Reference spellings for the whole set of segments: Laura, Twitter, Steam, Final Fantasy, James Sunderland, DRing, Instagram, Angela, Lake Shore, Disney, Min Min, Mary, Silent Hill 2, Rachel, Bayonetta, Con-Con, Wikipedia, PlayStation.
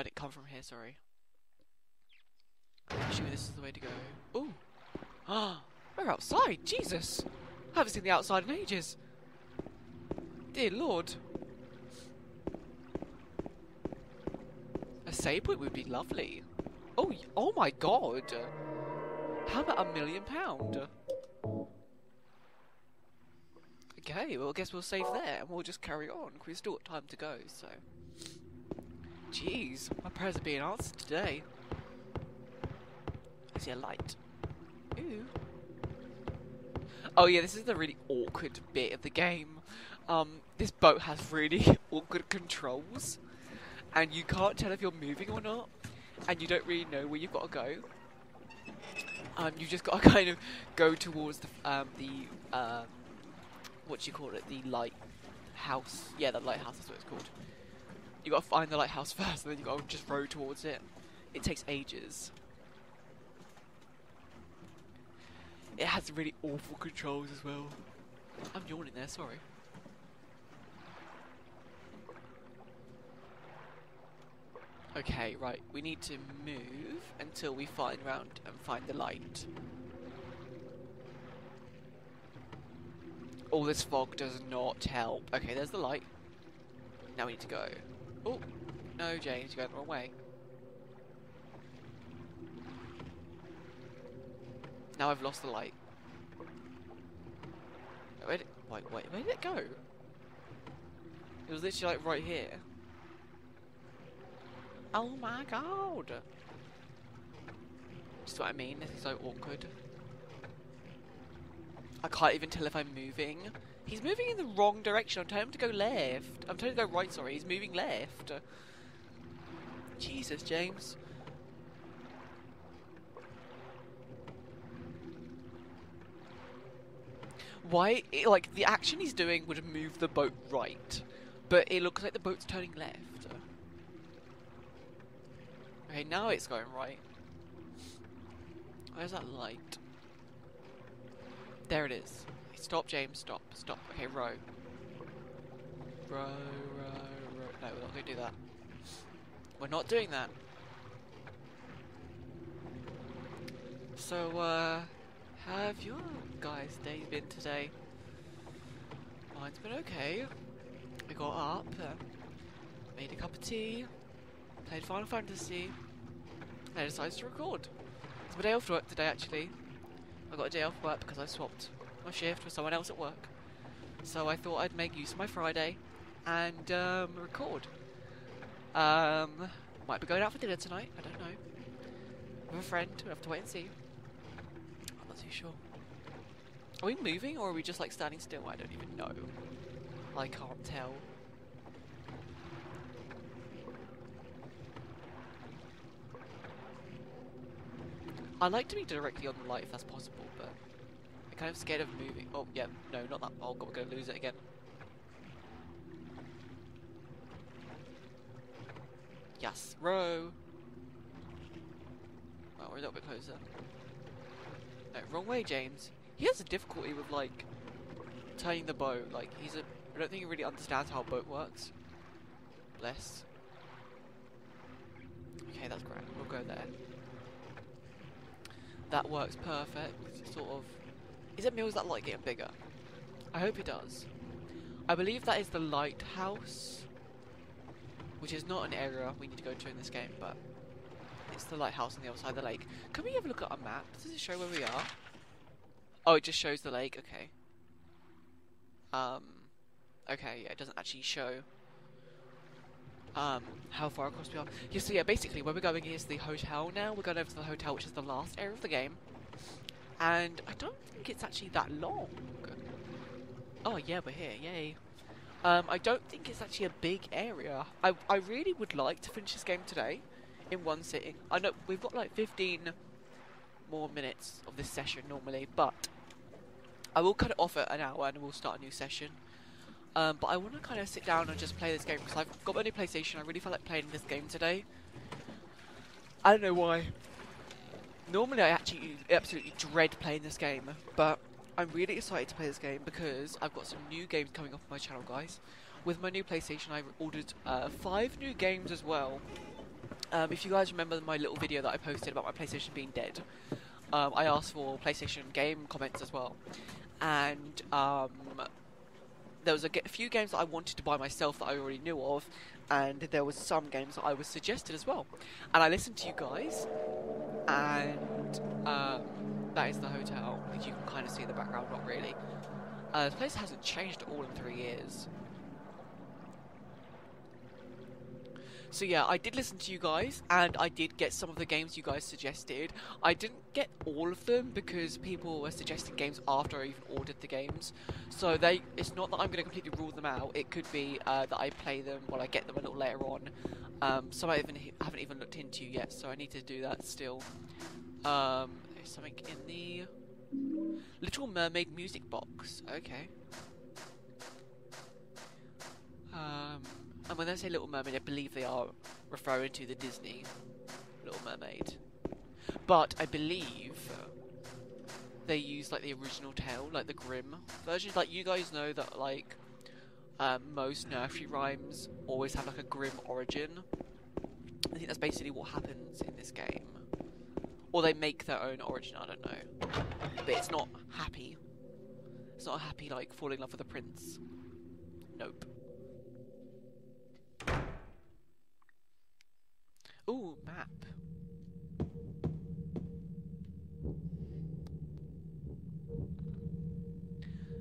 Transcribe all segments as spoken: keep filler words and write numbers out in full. I didn't come from here, sorry. Surely this is the way to go. Ooh! Ah! We're outside! Jesus! I haven't seen the outside in ages! Dear Lord! A save point would be lovely. Oh, oh my God! How about a million pound? Okay, well I guess we'll save there and we'll just carry on, because we've still got time to go, so... Jeez, my prayers are being answered today. I see a light. Ooh. Oh yeah, this is the really awkward bit of the game. Um, this boat has really awkward controls, and you can't tell if you're moving or not, and you don't really know where you've got to go. Um, you've just got to kind of go towards the, um, the, um, what do you call it, the lighthouse. Yeah, the lighthouse, that's what it's called. You got to find the lighthouse first, and then you got to just row towards it. It takes ages. It has really awful controls as well. I'm yawning there, sorry. Okay, right. We need to move until we find round and find the light. Oh, this fog does not help. Okay, there's the light. Now we need to go. Oh, no, James, you're going the wrong way. Now I've lost the light. Where did, wait, wait, where did it go? It was literally like right here. Oh my God! Just what I mean. This is so awkward. I can't even tell if I'm moving. He's moving in the wrong direction. I'm telling him to go left. I'm telling him to go right. Sorry, he's moving left. Jesus, James. Why? It, like the action he's doing would move the boat right, but it looks like the boat's turning left. Okay, now it's going right. Where's that light? There it is. Stop, James, stop, stop. Okay, row. Row, row, row. No, we're not going to do that. We're not doing that. So, uh, how have your guys' day been today? Mine's been okay. I got up, uh, made a cup of tea. Played Final Fantasy, and I decided to record. It's my day off work today, actually. I got a day off work because I swapped my shift with someone else at work. So I thought I'd make use of my Friday and um, record. Um, might be going out for dinner tonight, I don't know. With a friend, we'll have to wait and see. I'm not too sure. Are we moving or are we just like standing still? I don't even know. I can't tell. I like to be directly on the light if that's possible, but I'm kind of scared of moving. Oh, yeah, no, not that. Oh, God, we're going to lose it again. Yes, row! Well, we're a little bit closer. No, wrong way, James. He has a difficulty with, like, turning the boat. Like, he's a... I don't think he really understands how a boat works. Bless. Okay, that's great. We'll go there. That works perfect, sort of. Is it me or is that light getting bigger? I hope it does. I believe that is the lighthouse, which is not an area we need to go to in this game, but it's the lighthouse on the other side of the lake. Can we have a look at our map? Does it show where we are? Oh, it just shows the lake, okay. Um, okay, yeah, it doesn't actually show Um, how far across we are. Yeah, so yeah, basically where we're going is the hotel now. We're going over to the hotel, which is the last area of the game. And I don't think it's actually that long. Oh yeah, we're here, yay. Um, I don't think it's actually a big area. I, I really would like to finish this game today in one sitting. I know we've got like fifteen more minutes of this session normally, but I will cut it off at an hour and we'll start a new session. Um, but I want to kind of sit down and just play this game because I've got my new PlayStation. I really felt like playing this game today. I don't know why. Normally I actually absolutely dread playing this game, but I'm really excited to play this game because I've got some new games coming up on my channel, guys. With my new PlayStation, I've ordered uh, five new games as well. Um, if you guys remember my little video that I posted about my PlayStation being dead, um, I asked for PlayStation game comments as well. And um, there was a g few games that I wanted to buy myself that I already knew of, and there was some games that I was suggested as well. And I listened to you guys, and um, that is the hotel, which you can kind of see in the background, not really. Uh, the place hasn't changed at all in three years. So yeah, I did listen to you guys, and I did get some of the games you guys suggested. I didn't get all of them because people were suggesting games after I even ordered the games. So they, it's not that I'm going to completely rule them out. It could be uh, that I play them while I get them a little later on. Um, some I even, haven't even looked into yet, so I need to do that still. Um, there's something in the Little Mermaid music box. Okay. Um... And when I say Little Mermaid, I believe they are referring to the Disney Little Mermaid. But I believe they use like the original tale, like the Grimm version. Like you guys know that like uh, most nursery rhymes always have like a Grimm origin. I think that's basically what happens in this game. Or they make their own origin, I don't know. But it's not happy. It's not a happy like falling in love with a prince. Nope. Ooh, map.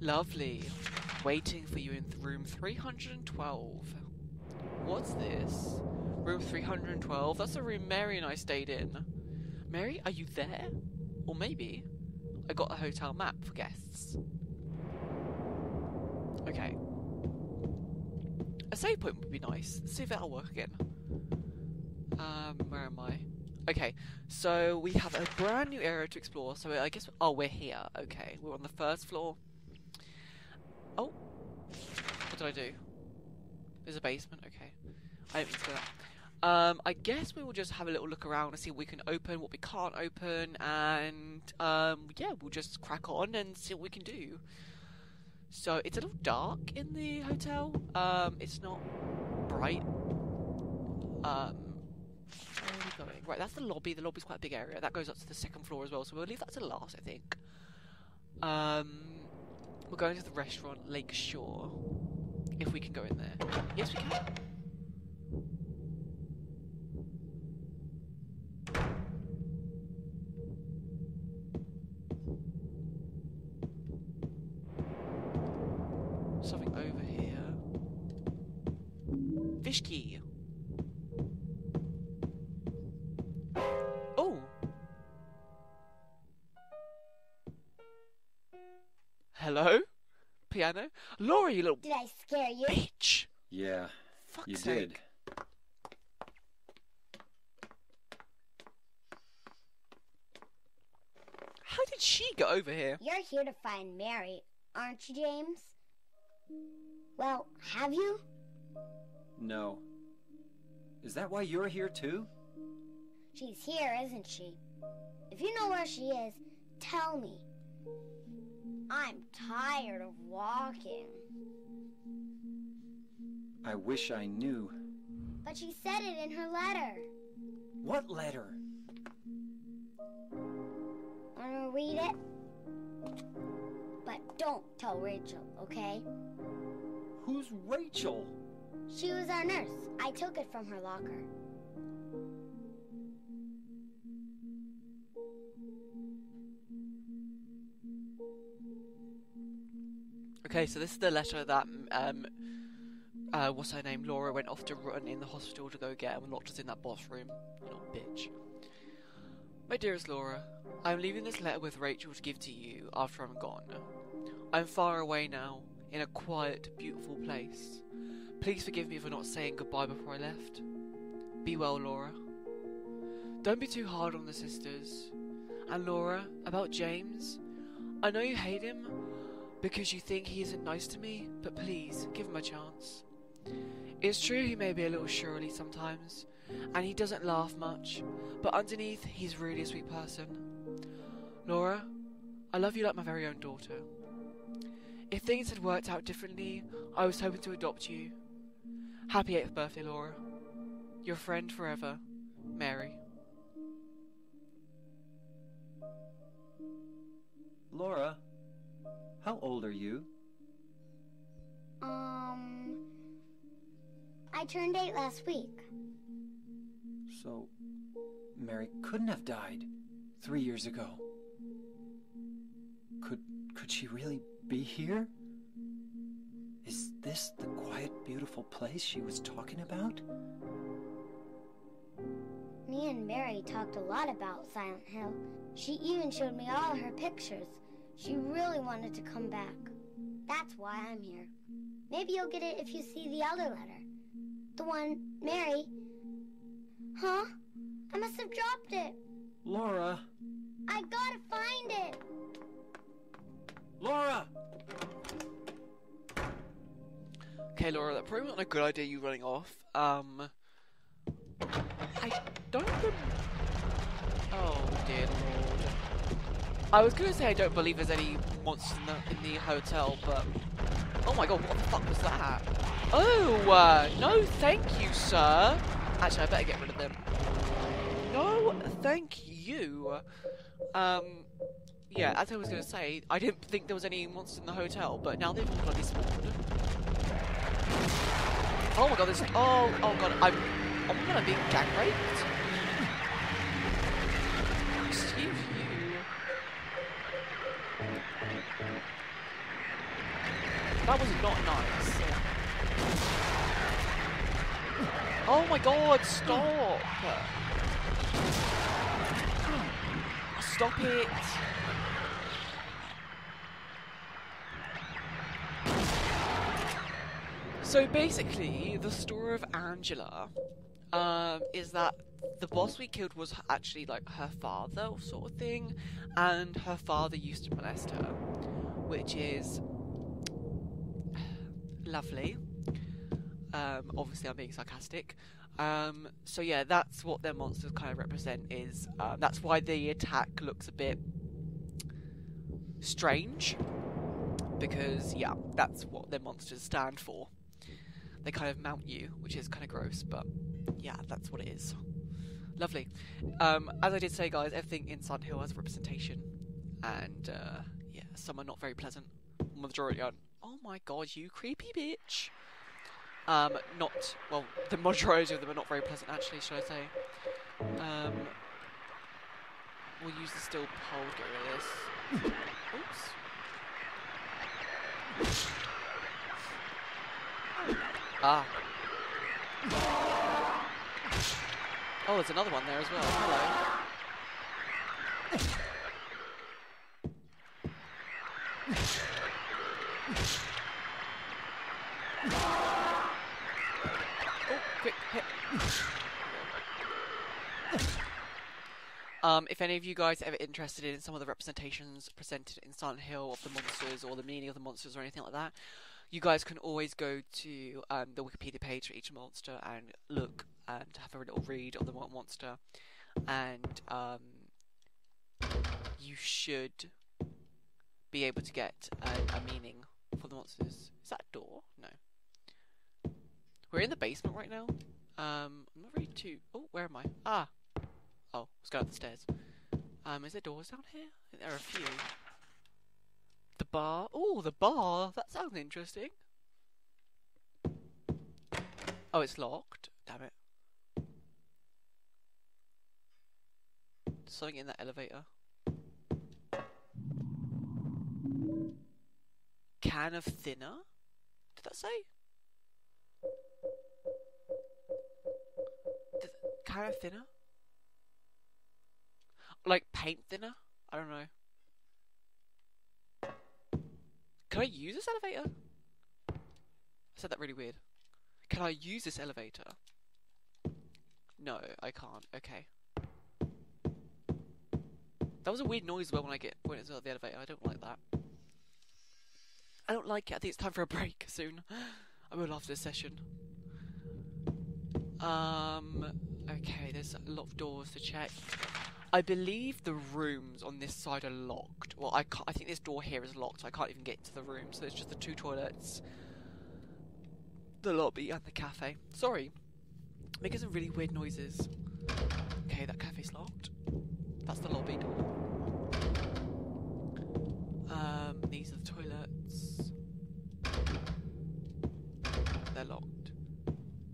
Lovely. Waiting for you in th room three hundred twelve. What's this? Room three hundred twelve? That's the room Mary and I stayed in. Mary, are you there? Or maybe I got a hotel map for guests. Okay. A save point would be nice. Let's see if that'll work again. Um, where am I? Okay, so we have a brand new area to explore, so I guess... Oh, we're here. Okay, we're on the first floor. Oh. What did I do? There's a basement, okay. I didn't mean to do that. Um, I guess we will just have a little look around and see what we can open, what we can't open, and, um, yeah, we'll just crack on and see what we can do. So, it's a little dark in the hotel. Um, it's not bright. Um... Where are we going? Right, that's the lobby. The lobby's quite a big area. That goes up to the second floor as well, so we'll leave that to last, I think. Um, we're going to the restaurant, Lake Shore. If we can go in there. Yes, we can. Something over here. Vishki. Hello? Piano? Laura, you little... Did I scare you? Bitch! Yeah, Fuck's you sake. did. How did she get over here? You're here to find Mary, aren't you, James? Well, have you? No. Is that why you're here, too? She's here, isn't she? If you know where she is, tell me. I'm tired of walking. I wish I knew. But she said it in her letter. What letter? Wanna read it? But don't tell Rachel, okay? Who's Rachel? She was our nurse. I took it from her locker. Okay, so this is the letter that, um, uh, what's her name, Laura went off to run in the hospital to go get and locked us in that boss room. You little bitch. My dearest Laura, I'm leaving this letter with Rachel to give to you after I'm gone. I'm far away now, in a quiet, beautiful place. Please forgive me for not saying goodbye before I left. Be well, Laura. Don't be too hard on the sisters. And Laura, about James, I know you hate him, because you think he isn't nice to me, but please, give him a chance. It's true he may be a little surly sometimes, and he doesn't laugh much, but underneath, he's really a sweet person. Laura, I love you like my very own daughter. If things had worked out differently, I was hoping to adopt you. Happy eighth birthday, Laura. Your friend forever, Mary. Laura, how old are you? Um... I turned eight last week. So, Mary couldn't have died three years ago. Could, could she really be here? Is this the quiet, beautiful place she was talking about? Me and Mary talked a lot about Silent Hill. She even showed me all her pictures. She really wanted to come back. That's why I'm here. Maybe you'll get it if you see the other letter. The one, Mary. Huh? I must have dropped it. Laura. I gotta find it. Laura! Okay, Laura, that probably wasn't a good idea you running off. Um... I don't... Oh, dear Lord. I was gonna say I don't believe there's any monsters in the, in the hotel, but... Oh my god, what the fuck was that? Oh, uh, no thank you, sir. Actually, I better get rid of them. No thank you. Um... Yeah, as I was gonna say, I didn't think there was any monsters in the hotel, but now they've all bloody spawned. Oh my god, this is- oh, oh god, I'm- I'm gonna be gang raped. Excuse you. That was not nice. Oh my god, stop! Stop it! So basically, the story of Angela um, is that the boss we killed was actually like her father, sort of thing, and her father used to molest her, which is lovely. Um, obviously, I'm being sarcastic. Um, so yeah, that's what their monsters kind of represent. Is um, that's why the attack looks a bit strange, because yeah, that's what their monsters stand for. They kind of mount you, which is kind of gross, but yeah, that's what it is. Lovely. Um, as I did say, guys, everything in Silent Hill has a representation, and uh, yeah, some are not very pleasant. Majority aren't. Oh my god, you creepy bitch! Um, not, well, the majority of them are not very pleasant, actually, should I say. Um, we'll use the steel pole to get rid of this. Oops. Ah. Oh, there's another one there as well. Hello. Oh, quick hit. Um, if any of you guys are ever interested in some of the representations presented in Silent Hill of the monsters or the meaning of the monsters or anything like that, you guys can always go to um, the Wikipedia page for each monster and look and have a little read of the monster, and um, you should be able to get a, a meaning for the monsters. Is that a door? No. We're in the basement right now. Um, I'm not really too... Oh, where am I? Ah! Oh, let's go up the stairs. Um, is there doors down here? I think there are a few. The bar? Oh, the bar! That sounds interesting. Oh, it's locked. Damn it. Something in that elevator. Can of thinner? Did that say? Did th can of thinner? Like paint thinner? I don't know. Can I use this elevator? I said that really weird. Can I use this elevator? No, I can't. Okay. That was a weird noise as well when I get when it's out of the elevator. I don't like that. I don't like it. I think it's time for a break soon. I will after this session. Um. Okay, there's a lot of doors to check. I believe the rooms on this side are locked. Well, I can't, I think this door here is locked. So I can't even get to the room. So it's just the two toilets, the lobby, and the cafe. Sorry, making some really weird noises. That's the lobby door. Um, these are the toilets. They're locked.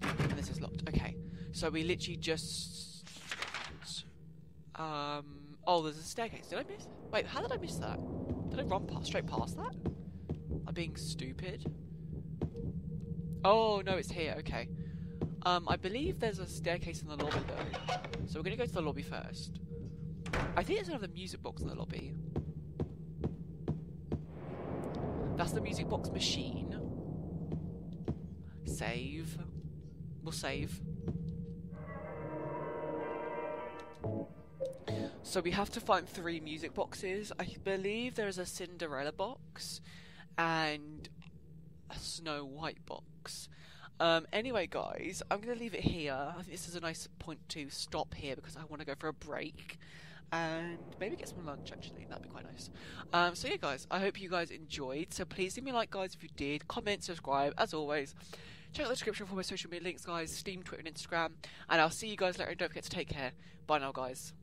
And this is locked. Okay. So we literally just... Um, oh, there's a staircase. Did I miss... Wait, how did I miss that? Did I run past, straight past that? I'm being stupid. Oh, no, it's here. Okay. Um, I believe there's a staircase in the lobby, though. So we're going to go to the lobby first. I think there's another music box in the lobby. That's the music box machine. Save. We'll save. So we have to find three music boxes. I believe there is a Cinderella box and a Snow White box. Um, anyway, guys, I'm going to leave it here. I think this is a nice point to stop here because I want to go for a break. And maybe get some lunch, actually. That'd be quite nice. Um, so, yeah, guys, I hope you guys enjoyed. So, please leave me a like, guys, if you did. Comment, subscribe, as always. Check out the description for my social media links, guys. Steam, Twitter, and Instagram. And I'll see you guys later. And don't forget to take care. Bye now, guys.